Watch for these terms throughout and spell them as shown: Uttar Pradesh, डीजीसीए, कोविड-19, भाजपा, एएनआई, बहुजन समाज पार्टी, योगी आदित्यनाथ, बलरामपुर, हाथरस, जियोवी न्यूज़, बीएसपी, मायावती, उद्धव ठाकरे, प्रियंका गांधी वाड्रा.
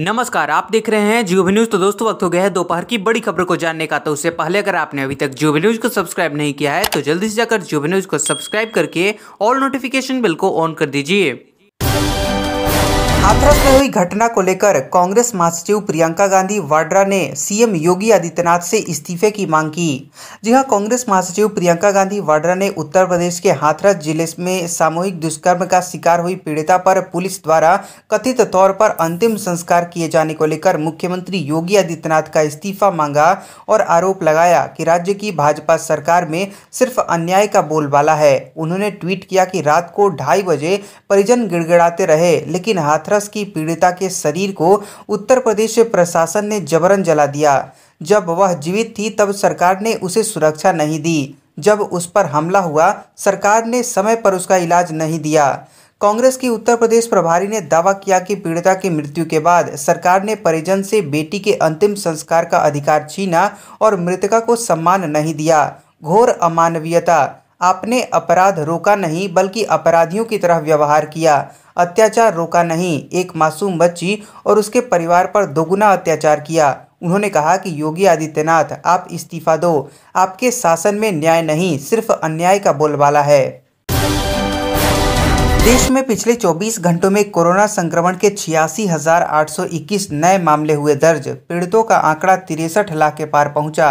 नमस्कार, आप देख रहे हैं जियोवी न्यूज़। तो दोस्तों, वक्त हो गया है दोपहर की बड़ी खबरों को जानने का। तो उससे पहले अगर आपने अभी तक जियोवी न्यूज़ को सब्सक्राइब नहीं किया है तो जल्दी से जाकर जियोवी न्यूज़ को सब्सक्राइब करके ऑल नोटिफिकेशन बिल को ऑन कर दीजिए। हाथरस में हुई घटना को लेकर कांग्रेस महासचिव प्रियंका गांधी वाड्रा ने सीएम योगी आदित्यनाथ से इस्तीफे की मांग की। जी हां, कांग्रेस महासचिव प्रियंका गांधी वाड्रा ने उत्तर प्रदेश के हाथरस जिले में सामूहिक दुष्कर्म का शिकार हुई पीड़िता पर पुलिस द्वारा कथित तौर पर अंतिम संस्कार किए जाने को लेकर मुख्यमंत्री योगी आदित्यनाथ का इस्तीफा मांगा और आरोप लगाया कि राज्य की भाजपा सरकार में सिर्फ अन्याय का बोलबाला है। उन्होंने ट्वीट किया कि रात को 2:30 बजे परिजन गिड़गिड़ाते रहे, लेकिन हाथरस की पीड़िता के शरीर को उत्तर प्रदेश प्रशासन ने जबरन जला दिया। जब वह जीवित थी तब सरकार ने उसे सुरक्षा नहीं दी, जब उस पर हमला हुआ सरकार ने समय पर उसका इलाज नहीं दिया। कांग्रेस की उत्तर प्रदेश प्रभारी ने दावा किया कि पीड़िता की मृत्यु के बाद सरकार ने परिजन से बेटी के अंतिम संस्कार का अधिकार छीना और मृतका को सम्मान नहीं दिया। घोर अमानवीयता, आपने अपराध रोका नहीं बल्कि अपराधियों की तरह व्यवहार किया, अत्याचार रोका नहीं, एक मासूम बच्ची और उसके परिवार पर दोगुना अत्याचार किया। उन्होंने कहा कि योगी आदित्यनाथ, आप इस्तीफा दो, आपके शासन में न्याय नहीं सिर्फ अन्याय का बोलबाला है। देश में पिछले 24 घंटों में कोरोना संक्रमण के 86,821 नए मामले हुए दर्ज। पीड़ितों का आंकड़ा 63 लाख के पार पहुंचा।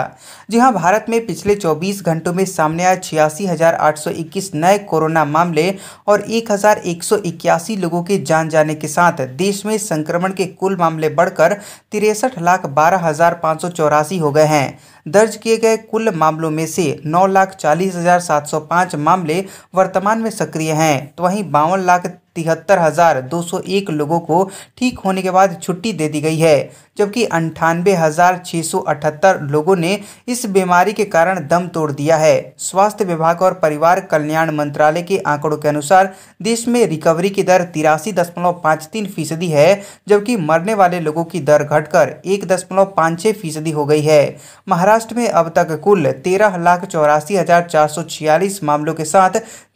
जी हां, भारत में पिछले 24 घंटों में सामने आए 86,821 नए कोरोना मामले और 1,181 लोगों की जान जाने के साथ देश में संक्रमण के कुल मामले बढ़कर 63,12,584 हो गए हैं। दर्ज किए गए कुल मामलों में से 9,40,705 मामले वर्तमान में सक्रिय हैं, तो वहीं 52,73,201 लोगों को ठीक होने के बाद छुट्टी दे दी गई है, जबकि 98,678 लोगों ने इस बीमारी के कारण दम तोड़ दिया है। स्वास्थ्य विभाग और परिवार कल्याण मंत्रालय के आंकड़ों के अनुसार देश में रिकवरी की दर 83.53% है, जबकि मरने वाले लोगों की दर घटकर 1.56% हो गई है। महाराष्ट्र में अब तक कुल 13,84,446 मामलों के साथ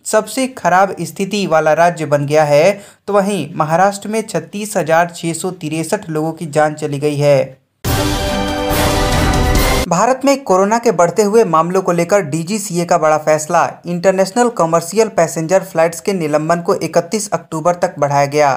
सबसे खराब स्थिति वाला राज्य बन गया है, तो वहीं महाराष्ट्र में 36,663 लोगों की जान चली गई है। भारत में कोरोना के बढ़ते हुए मामलों को लेकर डीजीसीए का बड़ा फैसला। इंटरनेशनल कमर्शियल पैसेंजर फ्लाइट्स के निलंबन को 31 अक्टूबर तक बढ़ाया गया।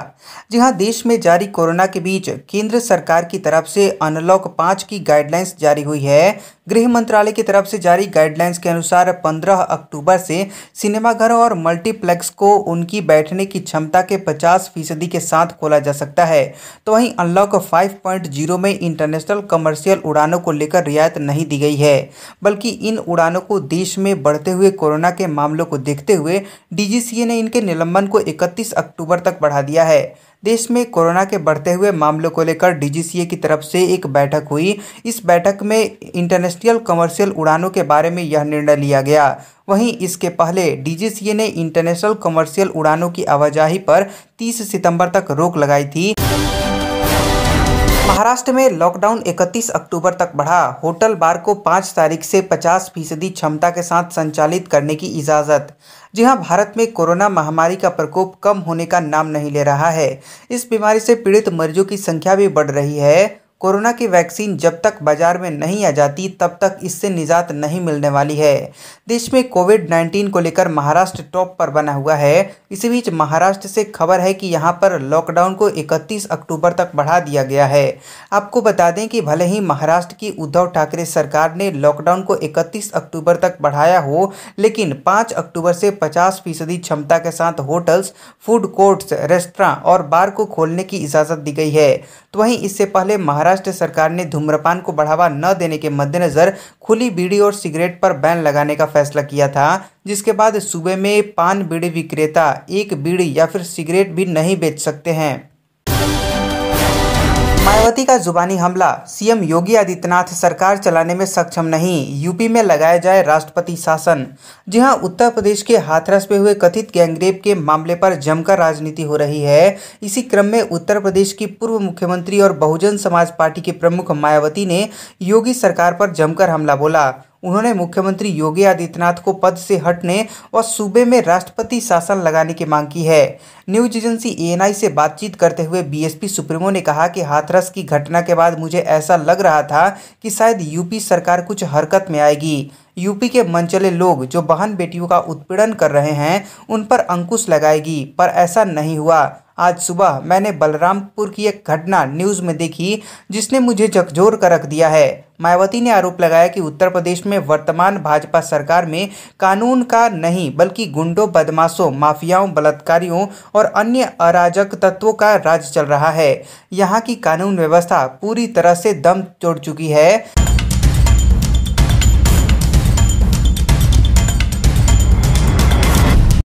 जी हां, देश में जारी कोरोना के बीच केंद्र सरकार की तरफ से अनलॉक 5 की गाइडलाइंस जारी हुई है। गृह मंत्रालय की तरफ से जारी गाइडलाइंस के अनुसार 15 अक्टूबर से सिनेमाघरों और मल्टीप्लेक्स को उनकी बैठने की क्षमता के 50% के साथ खोला जा सकता है, तो वहीं अनलॉक 5.0 में इंटरनेशनल कमर्शियल उड़ानों को लेकर रियायत नहीं दी गई है, बल्कि इन उड़ानों को देश में बढ़ते हुए कोरोना के मामलों को देखते हुए डीजीसीए ने इनके निलंबन को 31 अक्टूबर तक बढ़ा दिया है। देश में कोरोना के बढ़ते हुए मामलों को लेकर डीजीसीए की तरफ से एक बैठक हुई। इस बैठक में इंटरनेशनल कमर्शियल उड़ानों के बारे में यह निर्णय लिया गया। वहीं इसके पहले डीजीसीए ने इंटरनेशनल कमर्शियल उड़ानों की आवाजाही पर 30 सितंबर तक रोक लगाई थी। महाराष्ट्र में लॉकडाउन 31 अक्टूबर तक बढ़ा। होटल बार को 5 तारीख से 50% क्षमता के साथ संचालित करने की इजाज़त। जी हां, भारत में कोरोना महामारी का प्रकोप कम होने का नाम नहीं ले रहा है। इस बीमारी से पीड़ित मरीजों की संख्या भी बढ़ रही है। कोरोना की वैक्सीन जब तक बाजार में नहीं आ जाती तब तक इससे निजात नहीं मिलने वाली है। देश में कोविड-19 को लेकर महाराष्ट्र टॉप पर बना हुआ है। इसी बीच महाराष्ट्र से खबर है कि यहां पर लॉकडाउन को 31 अक्टूबर तक बढ़ा दिया गया है। आपको बता दें कि भले ही महाराष्ट्र की उद्धव ठाकरे सरकार ने लॉकडाउन को 31 अक्टूबर तक बढ़ाया हो, लेकिन 5 अक्टूबर से 50% क्षमता के साथ होटल्स, फूड कोर्ट्स, रेस्तरां और बार को खोलने की इजाज़त दी गई है। तो वहीं इससे पहले महाराष्ट्र सरकार ने धूम्रपान को बढ़ावा न देने के मद्देनज़र खुली बीड़ी और सिगरेट पर बैन लगाने का फैसला किया था, जिसके बाद सूबे में पान बीड़ी विक्रेता एक बीड़ी या फिर सिगरेट भी नहीं बेच सकते हैं। मायावती का जुबानी हमला, सीएम योगी आदित्यनाथ सरकार चलाने में सक्षम नहीं, यूपी में लगाया जाए राष्ट्रपति शासन। जी हां, उत्तर प्रदेश के हाथरस में हुए कथित गैंगरेप के मामले पर जमकर राजनीति हो रही है। इसी क्रम में उत्तर प्रदेश की पूर्व मुख्यमंत्री और बहुजन समाज पार्टी की प्रमुख मायावती ने योगी सरकार पर जमकर हमला बोला। उन्होंने मुख्यमंत्री योगी आदित्यनाथ को पद से हटने और सूबे में राष्ट्रपति शासन लगाने की मांग की है। न्यूज एजेंसी एएनआई से बातचीत करते हुए बीएसपी सुप्रीमो ने कहा कि हाथरस की घटना के बाद मुझे ऐसा लग रहा था कि शायद यूपी सरकार कुछ हरकत में आएगी। यूपी के मनचले लोग जो बहन बेटियों का उत्पीड़न कर रहे हैं उन पर अंकुश लगाएगी, पर ऐसा नहीं हुआ। आज सुबह मैंने बलरामपुर की एक घटना न्यूज़ में देखी जिसने मुझे झकझोर कर रख दिया है। मायावती ने आरोप लगाया कि उत्तर प्रदेश में वर्तमान भाजपा सरकार में कानून का नहीं बल्कि गुंडों, बदमाशों, माफियाओं, बलात्कारियों और अन्य अराजक तत्वों का राज चल रहा है। यहाँ की कानून व्यवस्था पूरी तरह से दम तोड़ चुकी है।